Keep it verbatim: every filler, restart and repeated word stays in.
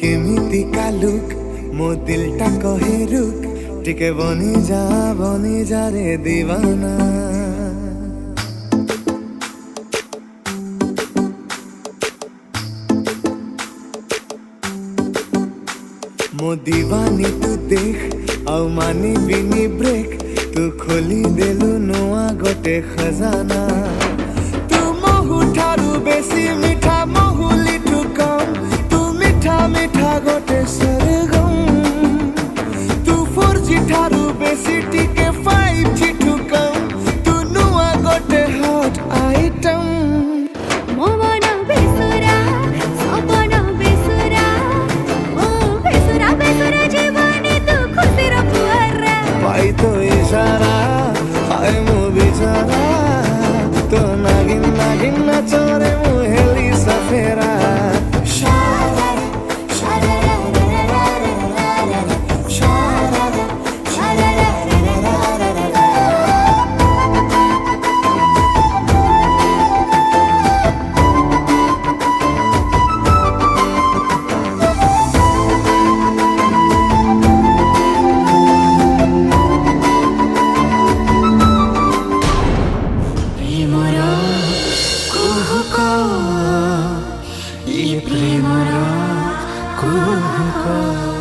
কেমিতি কালুক মো দিলটা কহে রুক টিকে বনি যা বনি যা রে দিবানা মো দিবানি তু দেখ আও মানি বিনি ব্রেক তু খোলি দেলু নোয়া গোটে খজানা তু মহু ঠারু বেশি মিঠা মহু লিটু কম তু মিঠা মিঠা গোটে সরগম তু ফোর জি ঠারু বেশি টিকে ফাইভ জি টু কম তু নোয়া গোটে হট আইটম Kuhuko